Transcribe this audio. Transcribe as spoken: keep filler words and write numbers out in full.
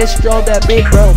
just drove that big bro.